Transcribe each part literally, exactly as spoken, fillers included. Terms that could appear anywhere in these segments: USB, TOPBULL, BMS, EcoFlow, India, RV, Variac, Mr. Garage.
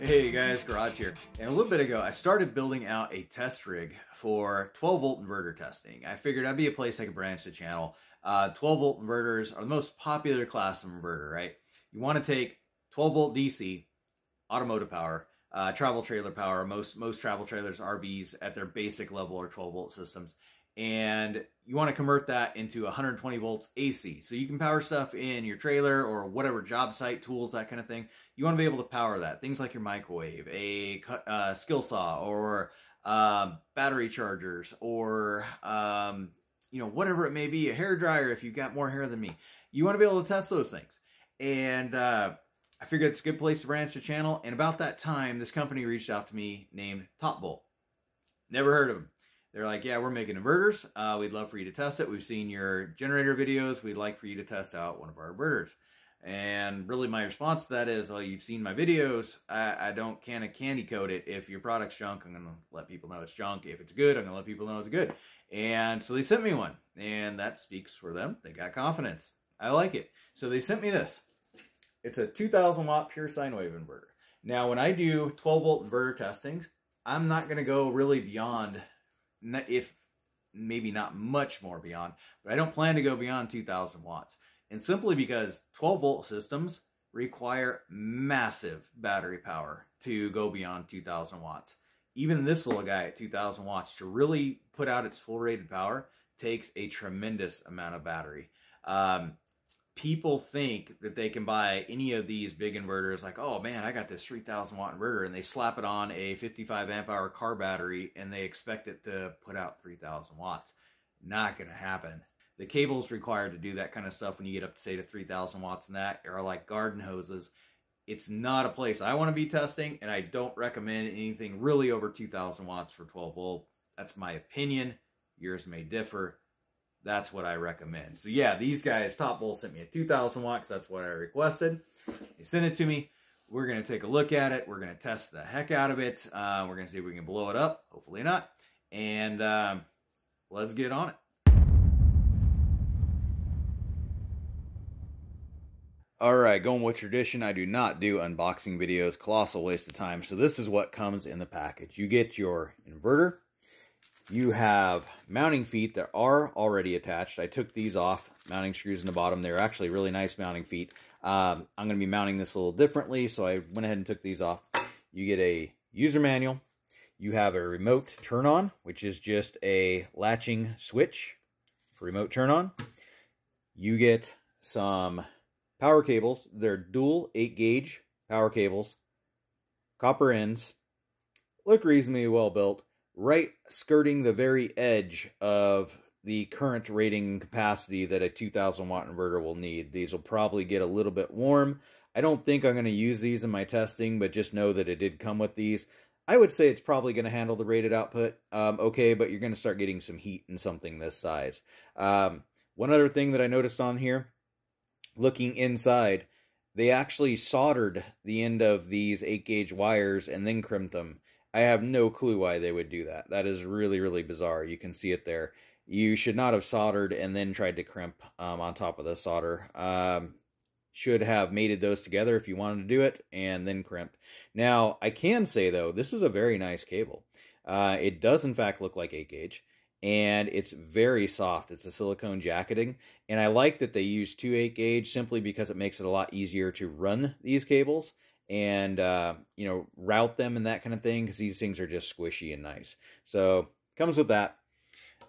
Hey guys, Garage here. And a little bit ago, I started building out a test rig for twelve volt inverter testing. I figured that'd be a place I could branch the channel. Uh, twelve volt inverters are the most popular class of inverter, right? You want to take twelve volt D C, automotive power, uh, travel trailer power. Most, most travel trailers, R Vs at their basic level are twelve volt systems. And you want to convert that into one hundred twenty volts A C. So you can power stuff in your trailer or whatever, job site, tools, that kind of thing. You want to be able to power that. Things like your microwave, a uh, skill saw, or um, battery chargers, or um, you know, whatever it may be, a hair dryer if you've got more hair than me. You want to be able to test those things. And uh, I figured it's a good place to branch the channel. And about that time, this company reached out to me named TOPBULL. Never heard of them. They're like, yeah, we're making inverters. Uh, we'd love for you to test it. We've seen your generator videos. We'd like for you to test out one of our inverters. And really my response to that is, well, you've seen my videos. I, I don't can of candy coat it. If your product's junk, I'm going to let people know it's junk. If it's good, I'm going to let people know it's good. And so they sent me one. And that speaks for them. They got confidence. I like it. So they sent me this. It's a two thousand watt pure sine wave inverter. Now, when I do twelve volt inverter testing, I'm not going to go really beyond... if maybe not much more beyond, but I don't plan to go beyond two thousand watts. And simply because twelve volt systems require massive battery power to go beyond two thousand watts. Even this little guy at two thousand watts to really put out its full rated power takes a tremendous amount of battery. Um, people think that they can buy any of these big inverters like, oh man, I got this three thousand watt inverter, and they slap it on a fifty-five amp hour car battery and they expect it to put out three thousand watts. Not going to happen. The cables required to do that kind of stuff when you get up to say to three thousand watts and that are like garden hoses. It's not a place I want to be testing, and I don't recommend anything really over two thousand watts for twelve volt. That's my opinion. Yours may differ. That's what I recommend. So yeah, these guys, TOPBULL, sent me a two thousand watt because that's what I requested. They sent it to me. We're going to take a look at it. We're going to test the heck out of it. Uh, we're going to see if we can blow it up. Hopefully not. And um, let's get on it. All right, going with tradition, I do not do unboxing videos. Colossal waste of time. So this is what comes in the package. You get your inverter. You have mounting feet that are already attached. I took these off, mounting screws in the bottom. They're actually really nice mounting feet. Um, I'm going to be mounting this a little differently, so I went ahead and took these off. You get a user manual. You have a remote turn on, which is just a latching switch for remote turn on. You get some power cables. They're dual eight gauge power cables, copper ends, look reasonably well built. Right skirting the very edge of the current rating capacity that a two thousand watt inverter will need. These will probably get a little bit warm. I don't think I'm going to use these in my testing, but just know that it did come with these. I would say it's probably going to handle the rated output um, okay, but you're going to start getting some heat in something this size. Um, one other thing that I noticed on here, looking inside, they actually soldered the end of these eight gauge wires and then crimped them. I have no clue why they would do that. That is really, really bizarre. You can see it there. You should not have soldered and then tried to crimp um, on top of the solder. Um, should have mated those together if you wanted to do it and then crimp. Now, I can say, though, this is a very nice cable. Uh, it does, in fact, look like eight gauge. And it's very soft. It's a silicone jacketing. And I like that they use two eight gauge simply because it makes it a lot easier to run these cables and uh you know, route them and that kind of thing, because these things are just squishy and nice. So comes with that.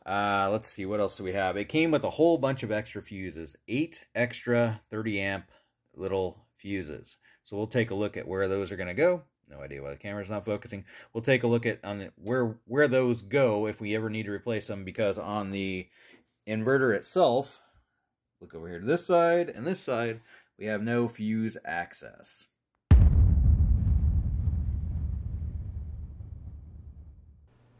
Uh let's see, what else do we have? It came with a whole bunch of extra fuses, eight extra thirty amp little fuses. So we'll take a look at where those are going to go. No idea why the camera's not focusing. We'll take a look at on where where those go if we ever need to replace them, because on the inverter itself, look over here to this side and this side, we have no fuse access.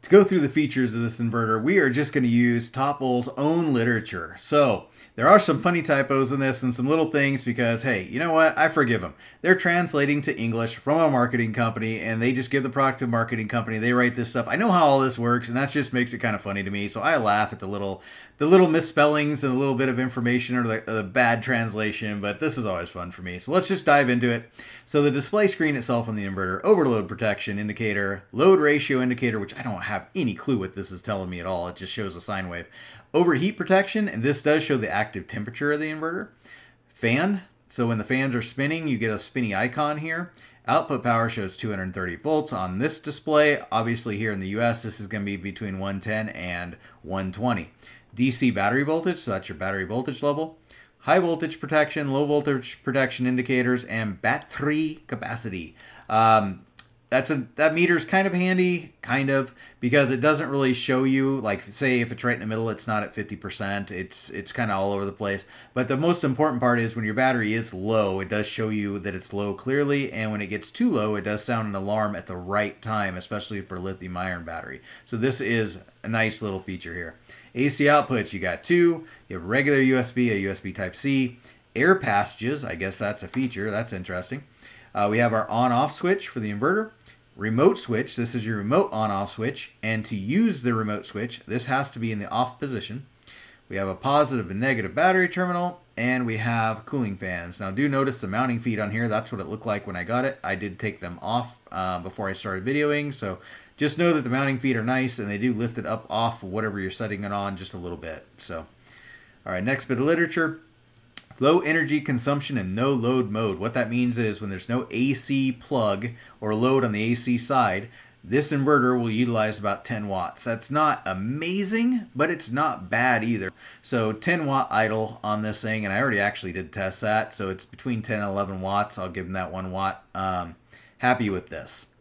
To go through the features of this inverter, we are just going to use TOPBULL's own literature. So there are some funny typos in this and some little things because, hey, you know what? I forgive them. They're translating to English from a marketing company, and they just give the product to a marketing company. They write this stuff. I know how all this works, and that just makes it kind of funny to me. So I laugh at the little the little misspellings and a little bit of information or the, the bad translation, but this is always fun for me. So let's just dive into it. So the display screen itself on the inverter, overload protection indicator, load ratio indicator, which I don't have any clue what this is telling me at all. It just shows a sine wave. Overheat protection, and this does show the active temperature of the inverter. Fan, so when the fans are spinning, you get a spinny icon here. Output power shows two hundred thirty volts on this display. Obviously here in the U S, this is gonna be between one ten and one twenty. D C battery voltage, so that's your battery voltage level. High voltage protection, low voltage protection indicators, and battery capacity. Um, that's a, that meter's kind of handy, kind of, because it doesn't really show you, like say if it's right in the middle, it's not at fifty percent, it's it's kind of all over the place. But the most important part is when your battery is low, it does show you that it's low clearly, and when it gets too low, it does sound an alarm at the right time, especially for lithium ion battery. So this is a nice little feature here. A C outputs, you got two, you have regular U S B, a U S B Type-C, air passages, I guess that's a feature, that's interesting. Uh, we have our on-off switch for the inverter, remote switch, this is your remote on-off switch, and to use the remote switch, this has to be in the off position. We have a positive and negative battery terminal, and we have cooling fans. Now do notice the mounting feet on here, that's what it looked like when I got it. I did take them off uh, before I started videoing, so just know that the mounting feet are nice, and they do lift it up off whatever you're setting it on just a little bit. So, all right, next bit of literature. Low energy consumption and no load mode. What that means is when there's no A C plug or load on the A C side, this inverter will utilize about ten watts. That's not amazing, but it's not bad either. So ten watt idle on this thing, and I already actually did test that. So it's between ten and eleven watts. I'll give them that one watt. Um, happy with this.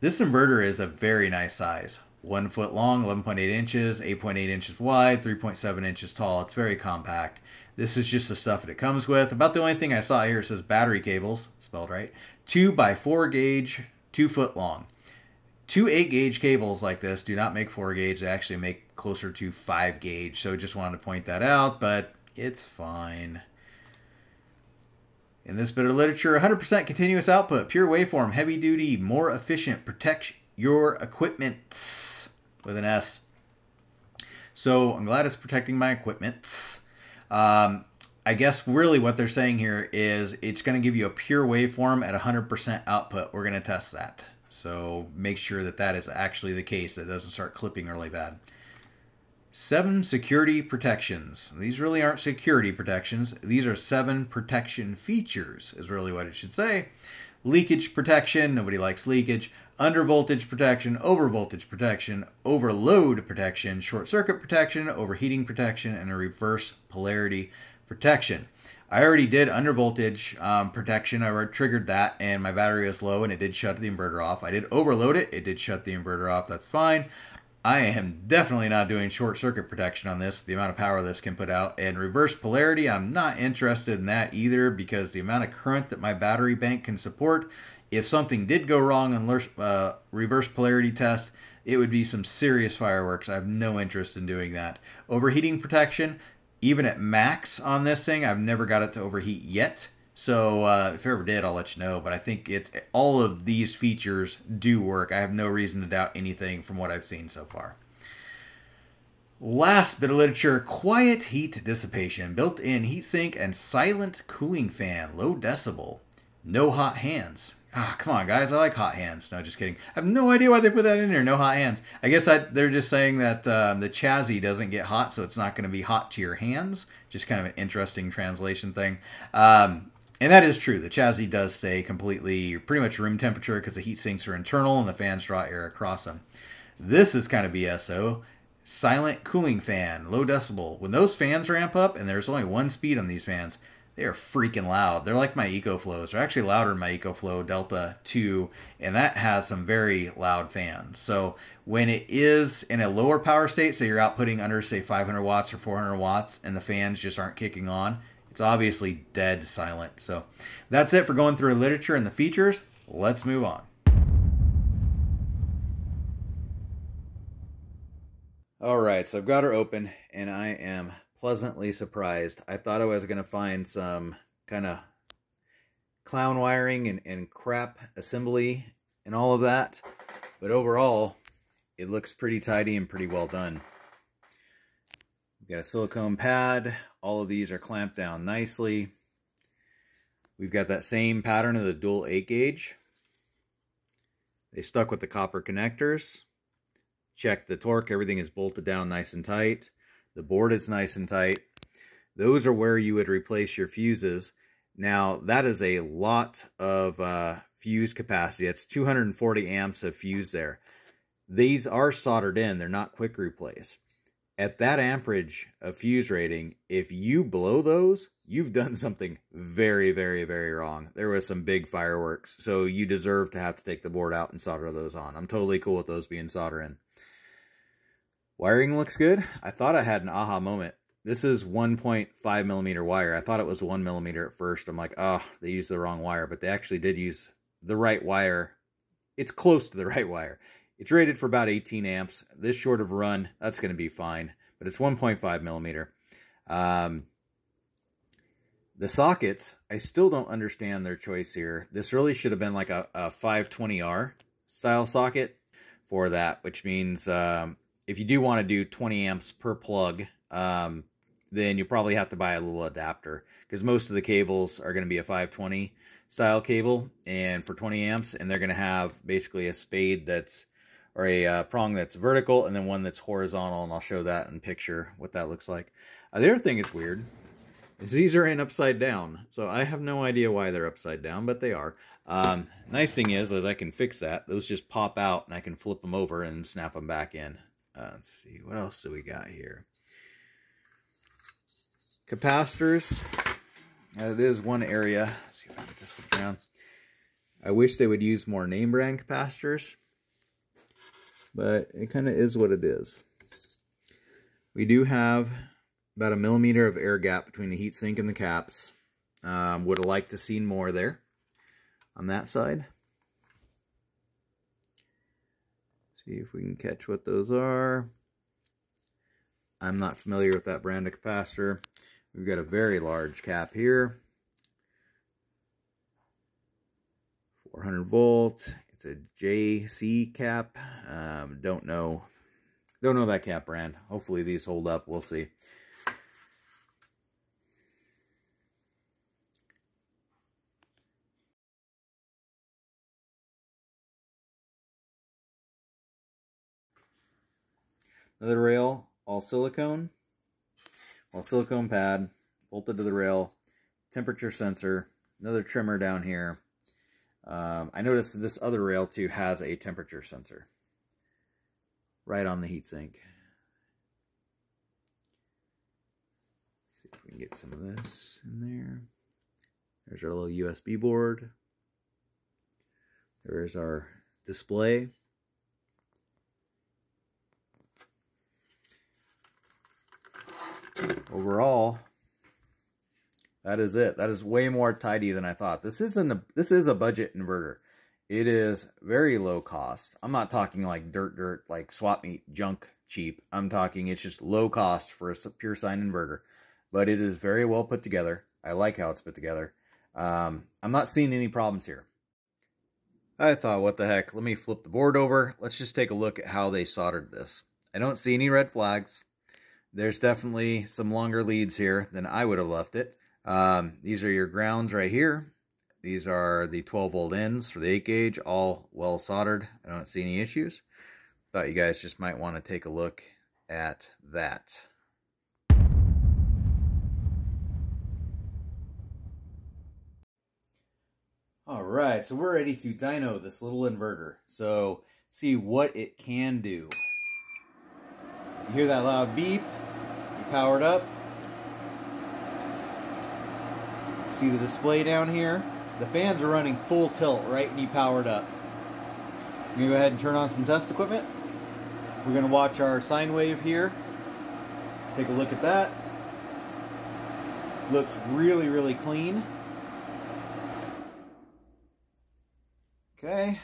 This inverter is a very nice size. One foot long, eleven point eight inches, eight point eight inches wide, three point seven inches tall. It's very compact. This is just the stuff that it comes with. About the only thing I saw here, it says battery cables, spelled right, two by four gauge, two foot long. Two eight gauge cables like this do not make four gauge. They actually make closer to five gauge. So just wanted to point that out, but it's fine. In this bit of literature, one hundred percent continuous output, pure waveform, heavy duty, more efficient, protect your equipments with an S. So I'm glad it's protecting my equipments. Um, I guess really what they're saying here is it's going to give you a pure waveform at one hundred percent output. We're going to test that. So make sure that that is actually the case. That doesn't start clipping really bad. Seven security protections. These really aren't security protections. These are seven protection features is really what it should say. Leakage protection. Nobody likes leakage. Undervoltage protection, overvoltage protection, overload protection, short circuit protection, overheating protection, and a reverse polarity protection. I already did undervoltage um, protection. I already triggered that, and my battery was low, and it did shut the inverter off. I did overload it. It did shut the inverter off. That's fine. I am definitely not doing short circuit protection on this, the amount of power this can put out. And reverse polarity, I'm not interested in that either, because the amount of current that my battery bank can support, if something did go wrong on uh, reverse polarity test, it would be some serious fireworks. I have no interest in doing that. Overheating protection, even at max on this thing, I've never got it to overheat yet. So uh, if I ever did, I'll let you know. But I think it's all of these features do work. I have no reason to doubt anything from what I've seen so far. Last bit of literature, quiet heat dissipation, built-in heatsink and silent cooling fan, low decibel, no hot hands. Ah, come on, guys. I like hot hands. No, just kidding. I have no idea why they put that in there. No hot hands. I guess I, they're just saying that um, the chassis doesn't get hot, so it's not going to be hot to your hands. Just kind of an interesting translation thing. Um, and that is true. The chassis does stay completely pretty much room temperature because the heat sinks are internal and the fans draw air across them. This is kind of B S O. Silent cooling fan, low decibel. When those fans ramp up, and there's only one speed on these fans, they are freaking loud. They're like my EcoFlows. They're actually louder than my EcoFlow Delta two, and that has some very loud fans. So when it is in a lower power state, so you're outputting under, say, five hundred watts or four hundred watts, and the fans just aren't kicking on, it's obviously dead silent. So that's it for going through literature and the features. Let's move on. All right, so I've got her open, and I am pleasantly surprised. I thought I was going to find some kind of clown wiring and, and crap assembly and all of that, but overall it looks pretty tidy and pretty well done. We've got a silicone pad. All of these are clamped down nicely. We've got that same pattern of the dual eight gauge. They stuck with the copper connectors. Check the torque. Everything is bolted down nice and tight. The board is nice and tight. Those are where you would replace your fuses. Now, that is a lot of uh, fuse capacity. It's two hundred forty amps of fuse there. These are soldered in. They're not quick replace. At that amperage of fuse rating, if you blow those, you've done something very, very, very wrong. There was some big fireworks, so you deserve to have to take the board out and solder those on. I'm totally cool with those being soldered in. Wiring looks good. I thought I had an aha moment. This is one point five millimeter wire. I thought it was one millimeter at first. I'm like, oh, they used the wrong wire, but they actually did use the right wire. It's close to the right wire. It's rated for about eighteen amps. This short of run, that's going to be fine, but it's one point five millimeter. Um, the sockets, I still don't understand their choice here. This really should have been like a, a five twenty R style socket for that, which means um, if you do want to do twenty amps per plug, um, then you probably have to buy a little adapter, because most of the cables are going to be a five twenty style cable and for twenty amps, and they're going to have basically a spade that's, or a uh, prong that's vertical and then one that's horizontal, and I'll show that in picture what that looks like. Uh, the other thing that's weird is these are in upside down, so I have no idea why they're upside down, but they are. Um, nice thing is that I can fix that. Those just pop out and I can flip them over and snap them back in. Uh, let's see, what else do we got here? Capacitors. That is one area. Let's see if I can get this one around. I wish they would use more name brand capacitors, but it kind of is what it is. We do have about a millimeter of air gap between the heat sink and the caps. Um, would have liked to seen more there on that side. See if we can catch what those are. I'm not familiar with that brand of capacitor. We've got a very large cap here. four hundred volt. It's a J C cap. Um, don't know. Don't know that cap brand. Hopefully these hold up. We'll see. Another rail, all silicone. Well, silicone pad, bolted to the rail, temperature sensor, another trimmer down here. Um, I noticed this other rail too has a temperature sensor right on the heatsink. See if we can get some of this in there. There's our little U S B board. There is our display. Overall, that is it. That is way more tidy than I thought. This isn't a, this is a budget inverter. It is very low cost. I'm not talking like dirt, dirt, like swap meet junk cheap. I'm talking it's just low cost for a pure sine inverter. But it is very well put together. I like how it's put together. Um, I'm not seeing any problems here. I thought, what the heck? Let me flip the board over. Let's just take a look at how they soldered this. I don't see any red flags. There's definitely some longer leads here than I would have left it. Um, these are your grounds right here. These are the twelve volt ends for the eight gauge, all well soldered. I don't see any issues. Thought you guys just might want to take a look at that. All right, so we're ready to dyno this little inverter. So see what it can do. You hear that loud beep. Powered up. See the display down here. The fans are running full tilt right when you powered up. I'm going to go ahead and turn on some test equipment. We're going to watch our sine wave here. Take a look at that. Looks really, really clean. Okay.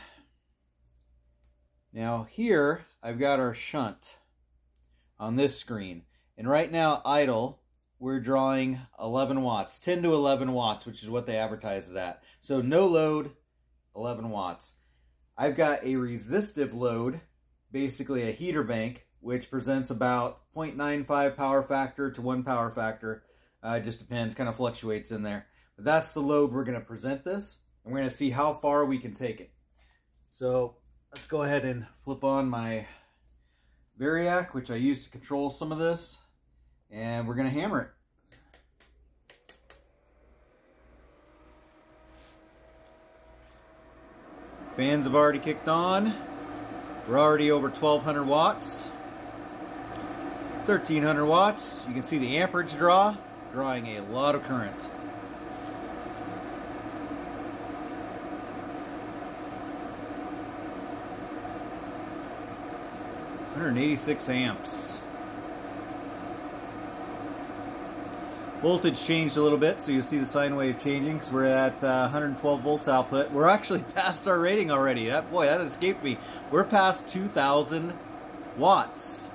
Now here I've got our shunt on this screen. And right now, idle, we're drawing eleven watts, ten to eleven watts, which is what they advertise it at. So no load, eleven watts. I've got a resistive load, basically a heater bank which presents about zero point nine five power factor to one power factor. Uh, it just depends, kind of fluctuates in there. But that's the load we're going to present this, and we're going to see how far we can take it. So let's go ahead and flip on my Variac, which I use to control some of this, and we're going to hammer it. Fans have already kicked on. We're already over twelve hundred watts, thirteen hundred watts. You can see the amperage draw, drawing a lot of current. one hundred eighty-six amps. Voltage changed a little bit, so you'll see the sine wave changing because we're at uh, one hundred twelve volts output. We're actually past our rating already. That, boy, that escaped me. We're past two thousand watts.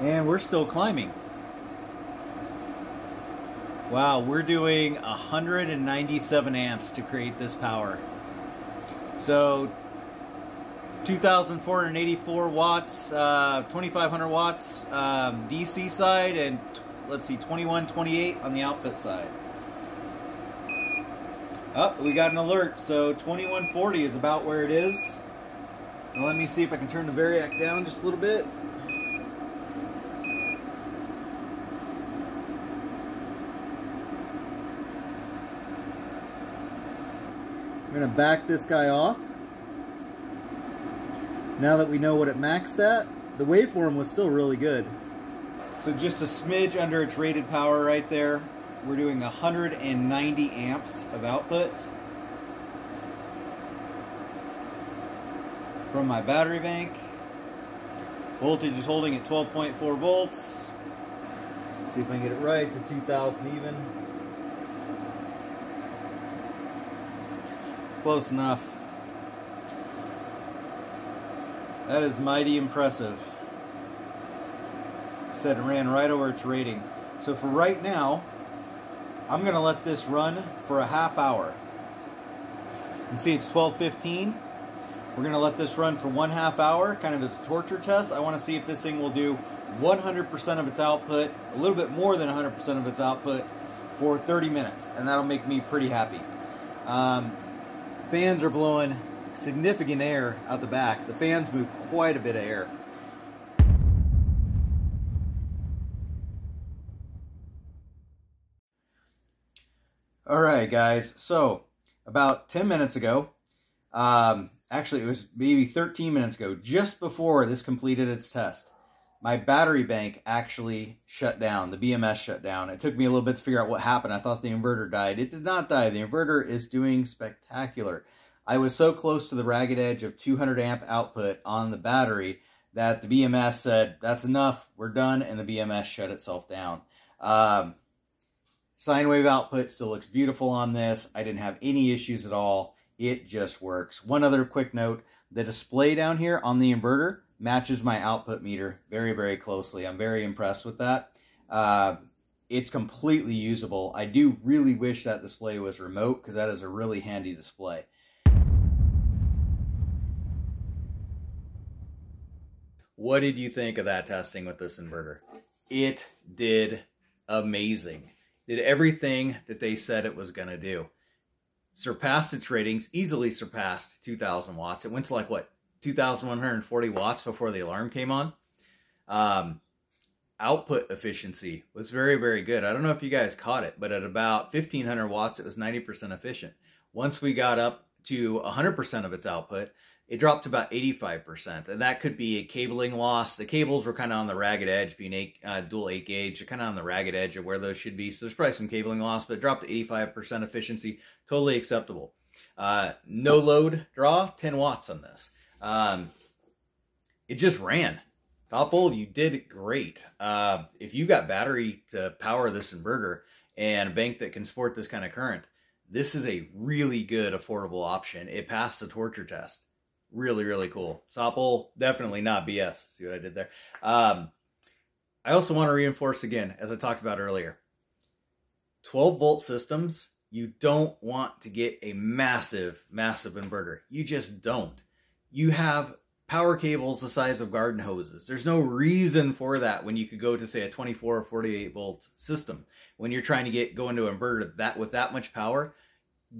And we're still climbing. Wow, we're doing one hundred ninety-seven amps to create this power. So two thousand four hundred eighty-four watts, uh, twenty-five hundred watts um, D C side, and let's see, twenty-one twenty-eight on the output side. Oh, we got an alert, so twenty-one forty is about where it is. Now let me see if I can turn the Variac down just a little bit. I'm going to back this guy off. Now that we know what it maxed at, the waveform was still really good. So just a smidge under its rated power right there. We're doing one hundred ninety amps of output from my battery bank. Voltage is holding at twelve point four volts. Let's see if I can get it right to two thousand even. Close enough. That is mighty impressive. I said it ran right over its rating. So for right now, I'm gonna let this run for a half hour. You can see it's twelve fifteen. We're gonna let this run for one half hour, kind of as a torture test. I wanna see if this thing will do one hundred percent of its output, a little bit more than one hundred percent of its output for thirty minutes, and that'll make me pretty happy. Um, fans are blowing significant air out the back. The fans move quite a bit of air. All right, guys. So about ten minutes ago, um, actually it was maybe thirteen minutes ago, just before this completed its test, my battery bank actually shut down. The B M S shut down. It took me a little bit to figure out what happened. I thought the inverter died. It did not die. The inverter is doing spectacular. I was so close to the ragged edge of two hundred amp output on the battery that the B M S said, that's enough, we're done, and the B M S shut itself down. Um, sine wave output still looks beautiful on this. I didn't have any issues at all. It just works. One other quick note, the display down here on the inverter matches my output meter very, very closely. I'm very impressed with that. Uh, it's completely usable. I do really wish that display was remote because that is a really handy display. What did you think of that testing with this inverter? It did amazing. Did everything that they said it was going to do. Surpassed its ratings, easily surpassed two thousand watts. It went to like, what, two thousand one hundred forty watts before the alarm came on. Um, output efficiency was very, very good. I don't know if you guys caught it, but at about fifteen hundred watts, it was ninety percent efficient. Once we got up to one hundred percent of its output, it dropped to about eighty-five percent, and that could be a cabling loss. The cables were kind of on the ragged edge, being eight, uh, dual eight gauge, kind of on the ragged edge of where those should be. So there's probably some cabling loss, but it dropped to eighty-five percent efficiency, totally acceptable. Uh, no load draw, ten watts on this. Um, it just ran. TOPBULL, you did great. Uh, if you got battery to power this inverter and a bank that can support this kind of current, this is a really good affordable option. It passed the torture test. Really, really cool. TOPBULL, definitely not B S. See what I did there? Um, I also want to reinforce again, as I talked about earlier, twelve volt systems, you don't want to get a massive, massive inverter. You just don't. You have power cables the size of garden hoses. There's no reason for that when you could go to, say, a twenty-four or forty-eight volt system. When you're trying to get go into an inverter that with that much power,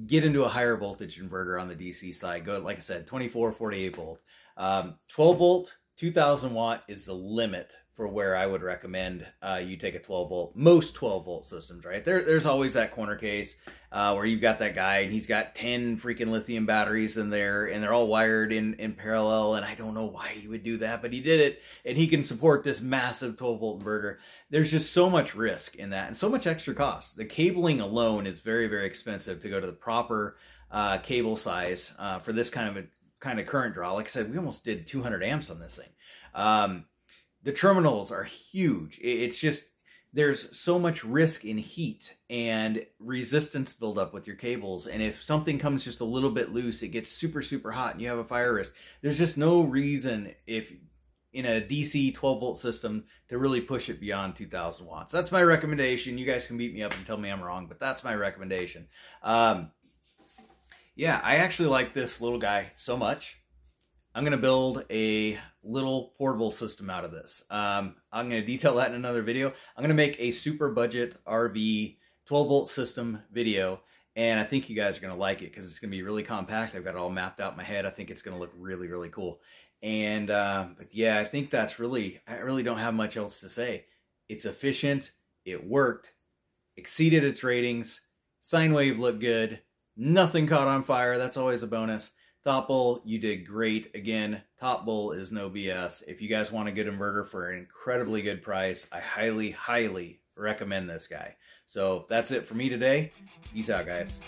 get into a higher voltage inverter on the D C side. Go, like I said, twenty-four, forty-eight volt. Um, twelve volt, two thousand watt is the limit for where I would recommend uh, you take a twelve volt, most twelve volt systems, right? There, there's always that corner case uh, where you've got that guy and he's got ten freaking lithium batteries in there and they're all wired in, in parallel. And I don't know why he would do that, but he did it, and he can support this massive twelve volt inverter. There's just so much risk in that and so much extra cost. The cabling alone is very, very expensive to go to the proper uh, cable size uh, for this kind of a kind of current draw. Like I said, we almost did two hundred amps on this thing. Um, the terminals are huge. It's just, there's so much risk in heat and resistance buildup with your cables. And if something comes just a little bit loose, it gets super, super hot and you have a fire risk. There's just no reason if in a D C twelve volt system to really push it beyond two thousand watts. That's my recommendation. You guys can beat me up and tell me I'm wrong, but that's my recommendation. Um, Yeah, I actually like this little guy so much. I'm going to build a little portable system out of this. Um, I'm going to detail that in another video. I'm going to make a super budget R V twelve volt system video, and I think you guys are going to like it because it's going to be really compact. I've got it all mapped out in my head. I think it's going to look really, really cool. And uh, but yeah, I think that's really, I really don't have much else to say. It's efficient. It worked. Exceeded its ratings. Sine wave looked good. Nothing caught on fire. That's always a bonus. TOPBULL, you did great. Again, TOPBULL is no B S. If you guys want a good inverter for an incredibly good price, I highly, highly recommend this guy. So that's it for me today. Peace out, guys.